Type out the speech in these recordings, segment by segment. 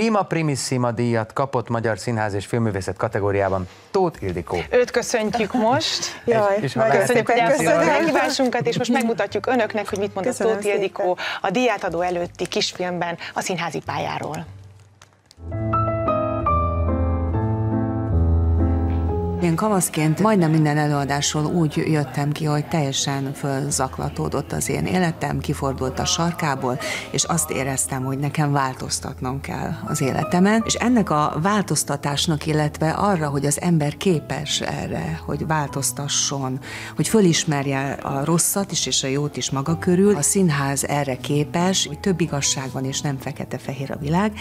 Prima Primissima díjat kapott Magyar Színház és Filmművészet kategóriában Tóth Ildikó. Őt köszöntjük most. Jaj, és köszönjük, hogy elfogadta a meghívásunkat, és most megmutatjuk önöknek, hogy mit mondott Tóth Ildikó a díjátadó előtti kisfilmben a színházi pályáról. Én kamaszként majdnem minden előadásról úgy jöttem ki, hogy teljesen fölzaklatódott az én életem, kifordult a sarkából, és azt éreztem, hogy nekem változtatnom kell az életemen. És ennek a változtatásnak, illetve arra, hogy az ember képes erre, hogy változtasson, hogy fölismerje a rosszat is és a jót is maga körül, a színház erre képes, hogy több igazság van és nem fekete-fehér a világ.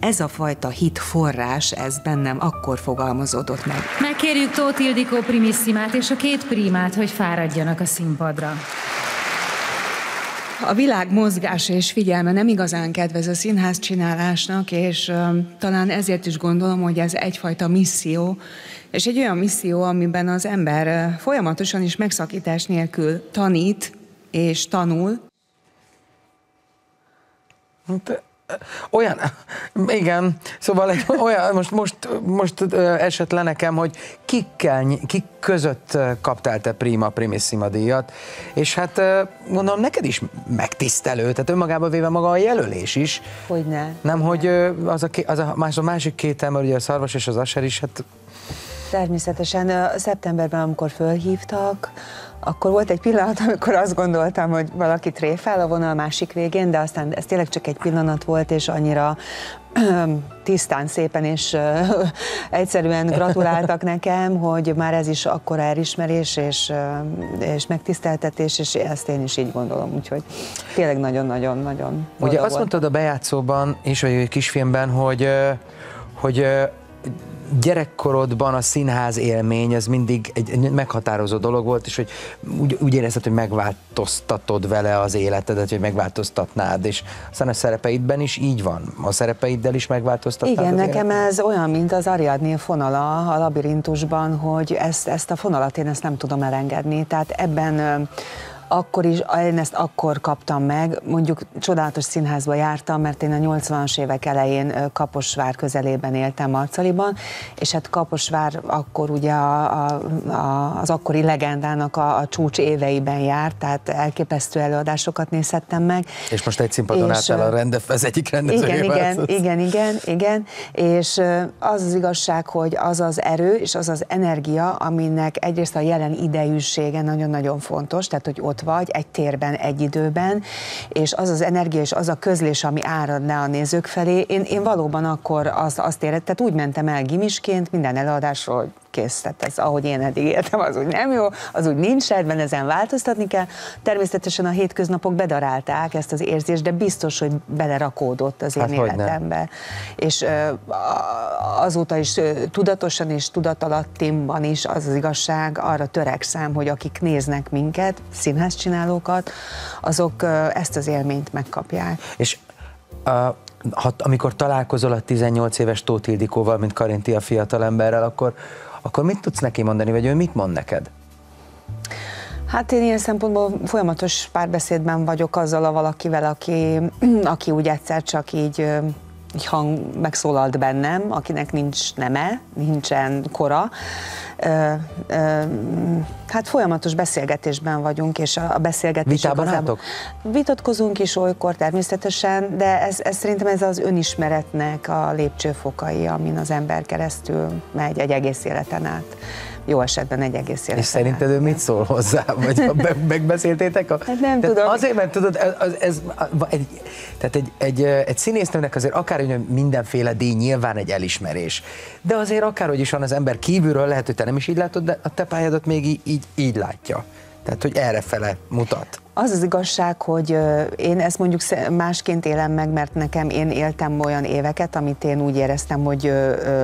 Ez a fajta hit forrás, ez bennem akkor fogalmazódott meg. Megkérjük Tóth Ildikó Primissimát és a két primát, hogy fáradjanak a színpadra. A világ mozgása és figyelme nem igazán kedvez a színház csinálásnak, és talán ezért is gondolom, hogy ez egyfajta misszió, és egy olyan misszió, amiben az ember folyamatosan és megszakítás nélkül tanít és tanul. Olyan, igen, szóval egy olyan, most esett le nekem, hogy kik között kaptál te Prima Primissima díjat, és hát gondolom neked is megtisztelő, tehát önmagában véve maga a jelölés is. Hogyne. Nem, hogy az a másik két ember, ugye a Szarvas és az Aser is, hát... Természetesen szeptemberben, amikor fölhívtak, akkor volt egy pillanat, amikor azt gondoltam, hogy valaki tréfál a vonal másik végén, de aztán ez tényleg csak egy pillanat volt, és annyira tisztán, szépen és egyszerűen gratuláltak nekem, hogy már ez is akkora elismerés és megtiszteltetés, és ezt én is így gondolom, úgyhogy tényleg nagyon-nagyon-nagyon. Ugye azt mondtad a bejátszóban és vagy egy kisfilmben, hogy gyerekkorodban a színház élmény, ez mindig egy meghatározó dolog volt, és hogy úgy érezted, hogy megváltoztatod vele az életedet, hogy megváltoztatnád, és aztán a szerepeidben is így van, a szerepeiddel is megváltoztatnád. Igen, nekem ez olyan, mint az Ariadné fonala a labirintusban, hogy ezt a fonalat én ezt nem tudom elengedni, tehát ebben... Akkor is, én ezt akkor kaptam meg, mondjuk csodálatos színházba jártam, mert én a 80-as évek elején Kaposvár közelében éltem, Marcaliban, és hát Kaposvár akkor ugye az akkori legendának a csúcs éveiben járt, tehát elképesztő előadásokat nézhettem meg. És most egy színpadon álltál az egyik rendezőjével. Igen, és az az igazság, hogy az az erő és az az energia, aminek egyrészt a jelen idejűsége nagyon-nagyon fontos, tehát hogy ott vagy, egy térben, egy időben, és az az energia és az a közlés, ami árad le a nézők felé, én valóban akkor azt éreztem, úgy mentem el gimisként minden előadásról, kész, tehát ez, ahogy én eddig éltem, az úgy nem jó, az úgy nincs rendben, ezen változtatni kell. Természetesen a hétköznapok bedarálták ezt az érzést, de biztos, hogy belerakódott az én életembe. És azóta is tudatosan és tudatalattimban is az az igazság, arra törekszem, hogy akik néznek minket, színházcsinálókat, azok ezt az élményt megkapják. És amikor találkozol a 18 éves Tóth Ildikóval, mint Karinti a fiatalemberrel, akkor mit tudsz neki mondani, vagy ő mit mond neked? Hát én ilyen szempontból folyamatos párbeszédben vagyok azzal a valakivel, aki úgy egyszer csak így hang megszólalt bennem, akinek nincs neme, nincsen kora. Hát folyamatos beszélgetésben vagyunk, és a beszélgetés... Vitában álltok? Vitatkozunk is olykor természetesen, de ez szerintem ez az önismeretnek a lépcsőfokai, amin az ember keresztül megy egy egész életen át. Jó esetben egy egész életen. És szerinted ő mit szól hozzá? Vagy megbeszéltétek? Hát nem tudom. Azért, mert tudod, egy színésznőnek azért akárhogy mindenféle díj nyilván egy elismerés, de azért akárhogy is van, az ember kívülről lehet, hogy te nem is így látod, de a te pályádat még így látja. Tehát, hogy errefele mutat. Az az igazság, hogy én ezt mondjuk másként élem meg, mert nekem én éltem olyan éveket, amit én úgy éreztem, hogy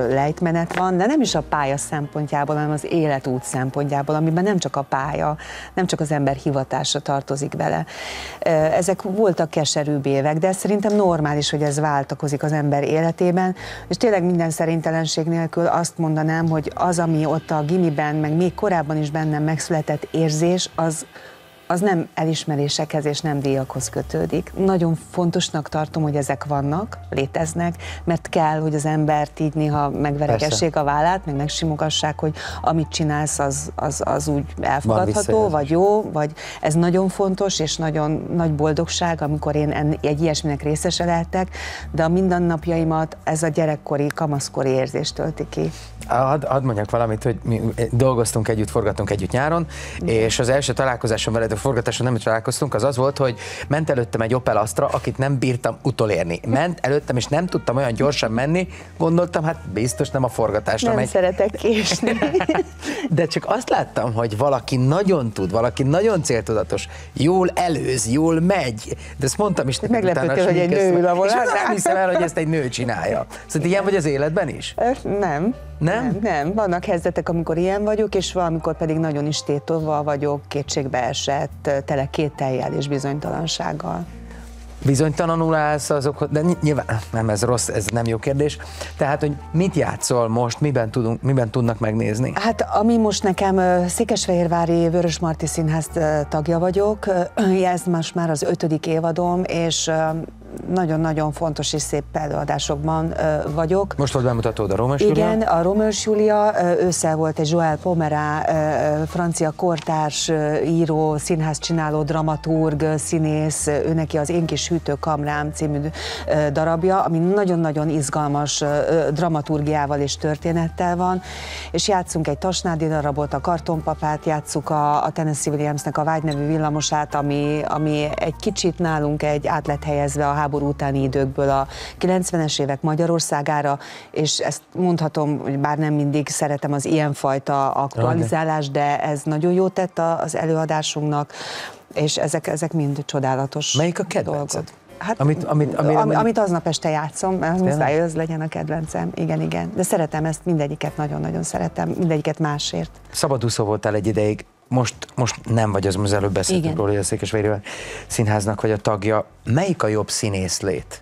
lejtmenet van, de nem is a pálya szempontjából, hanem az életút szempontjából, amiben nem csak a pálya, nem csak az ember hivatása tartozik bele. Ezek voltak keserűbb évek, de szerintem normális, hogy ez váltakozik az ember életében, és tényleg minden szerintelenség nélkül azt mondanám, hogy az, ami ott a gimiben, meg még korábban is bennem megszületett érzés, az az nem elismerésekhez és nem díjakhoz kötődik. Nagyon fontosnak tartom, hogy ezek vannak, léteznek, mert kell, hogy az embert így néha megveregessék a vállát, meg megsimogassák, hogy amit csinálsz, az úgy elfogadható, vagy jó, vagy ez nagyon fontos, és nagyon nagy boldogság, amikor én egy ilyesminek részese lehetek, de a mindennapjaimat ez a gyerekkori, kamaszkori érzés tölti ki. Hadd mondjak valamit, hogy mi dolgoztunk együtt, forgattunk együtt nyáron, és az első találkozáson veled, a forgatáson nem találkoztunk, az az volt, hogy ment előttem egy Opel Astra, akit nem bírtam utolérni. Ment előttem, és nem tudtam olyan gyorsan menni, gondoltam, hát biztos nem a forgatásra megy. Nem szeretek késni. De csak azt láttam, hogy valaki nagyon tud, valaki nagyon céltudatos, jól előz, jól megy. De ezt mondtam is. Meglepődtél, hogy egy nő ül a volánál. Nem hiszem el, hogy ezt egy nő csinálja. Szóval ilyen vagy az életben is? Nem. Nem? Nem, vannak helyzetek, amikor ilyen vagyok, és valamikor pedig nagyon is tétova vagyok, kétségbeesett, tele kétellyel és bizonytalansággal. Bizonytalanul állsz azok, de nyilván nem, ez rossz, ez nem jó kérdés. Tehát, hogy mit játszol most, miben tudnak megnézni? Hát, ami most nekem Székesfehérvári Vörösmarty Színház tagja vagyok, ez most már az 5. évadom, és nagyon-nagyon fontos és szép előadásokban vagyok. Most ott bemutatód a Rómös Júlia? Igen, a Rómös Júlia, ősszel volt egy Joël Pomera, francia kortárs író, színházcsináló, dramaturg, színész, őneki az Én kis hűtő kamrám című darabja, ami nagyon-nagyon izgalmas dramaturgiával és történettel van, és játszunk egy Tasnádi darabot, a Kartonpapát, játszuk a Tennessee Williamsnek a Vágynevű villamosát, ami egy kicsit nálunk egy át lett helyezve a háború utáni időkből a 90-es évek Magyarországára, és ezt mondhatom, hogy bár nem mindig szeretem az ilyenfajta aktualizálást, de ez nagyon jó tett az előadásunknak, és ezek mind csodálatos dolgok. Melyik a kedvenced? Hát, amit aznap este játszom, mert az muszáj, az legyen a kedvencem. Igen, igen. De szeretem ezt, mindegyiket nagyon-nagyon szeretem, mindegyiket másért. Szabadúszó voltál egy ideig, most nem vagy, az előbb beszéltünk róla, hogy a Székesfehérvári Színháznak vagy a tagja. Melyik a jobb színészlét?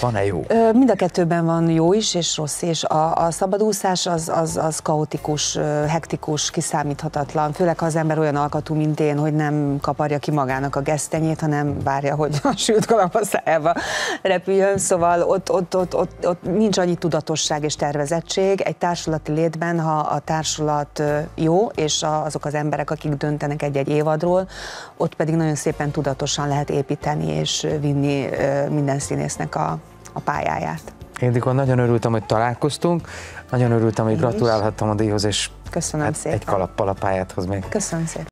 Van-e jó? Mind a kettőben van jó is, és rossz is. A szabadúszás az kaotikus, hektikus, kiszámíthatatlan. Főleg, ha az ember olyan alkatú, mint én, hogy nem kaparja ki magának a gesztenyét, hanem várja, hogy a sült kalapaszájába repüljön. Szóval ott nincs annyi tudatosság és tervezettség. Egy társulati létben, ha a társulat jó, és azok az emberek, akik döntenek egy-egy évadról, ott pedig nagyon szépen tudatosan lehet építeni és vinni minden színésznek a pályáját. Ildikó, nagyon örültem, hogy találkoztunk, nagyon örültem, hogy gratulálhattam a díjhoz, és köszönöm szépen. Egy kalappal a pályádhoz még. Köszönöm szépen.